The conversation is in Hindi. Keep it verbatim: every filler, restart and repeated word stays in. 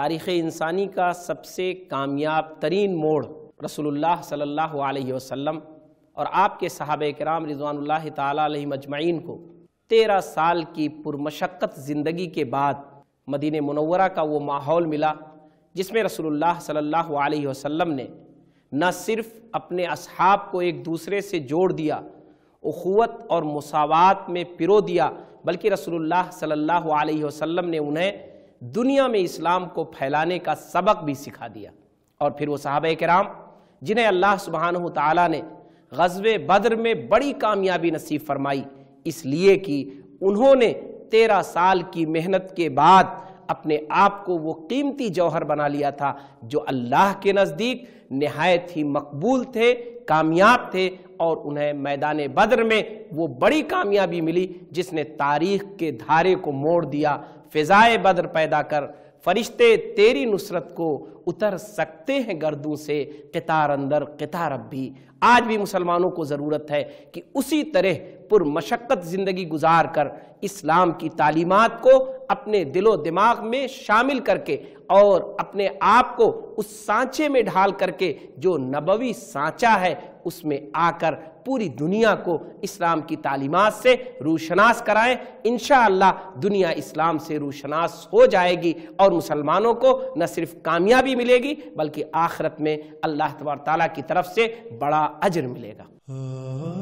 तारीख़ इंसानी का सबसे कामयाब तरीन मोड़ रसूलुल्लाह सल्लल्लाहु अलैहि वसल्लम और आपके सहाबे किराम रिज़वानुल्लाहि ताला अलैहिम अजमईन को तेरह साल की पुरमशक्क़त ज़िंदगी के बाद मदीने मुनव्वरा का वो माहौल मिला जिसमें रसूलुल्लाह सल्लल्लाहु अलैहि वसल्लम ने न सिर्फ अपने असहाब को एक दूसरे से जोड़ दिया, उखुवत और मुसावात में पिरो दिया, बल्कि रसूलुल्लाह सल्लल्लाहु अलैहि वसल्लम ने उन्हें दुनिया में इस्लाम को फैलाने का सबक भी सिखा दिया। और फिर वो सहाबा किराम जिन्हें अल्लाह सुब्हानहु तआला ने ग़ज़वे बद्र में बड़ी कामयाबी नसीब फरमाई, इसलिए कि उन्होंने तेरह साल की मेहनत के बाद अपने आप को वो कीमती जौहर बना लिया था जो अल्लाह के नज़दीक नहायत ही मकबूल थे, कामयाब थे, और उन्हें मैदान बद्र में वो बड़ी कामयाबी मिली जिसने तारीख़ के धारे को मोड़ दिया। फ़िज़ाए बद्र पैदा कर फरिश्ते तेरी नुसरत को, उतर सकते हैं गर्दों से क़तार अंदर क़तार अब भी। आज भी मुसलमानों को ज़रूरत है कि उसी तरह पुरमशक्क़त ज़िंदगी गुजार कर इस्लाम की तालीमात को अपने दिलो दिमाग में शामिल करके और अपने आप को उस सांचे में ढाल करके जो नबवी सांचा है उसमें आकर पूरी दुनिया को इस्लाम की तालीमात से रूशनास कराएं। इंशाअल्लाह दुनिया इस्लाम से रूशनास हो जाएगी और मुसलमानों को न सिर्फ कामयाबी मिलेगी बल्कि आखिरत में अल्लाह तबारक तआला की तरफ से बड़ा अजर मिलेगा।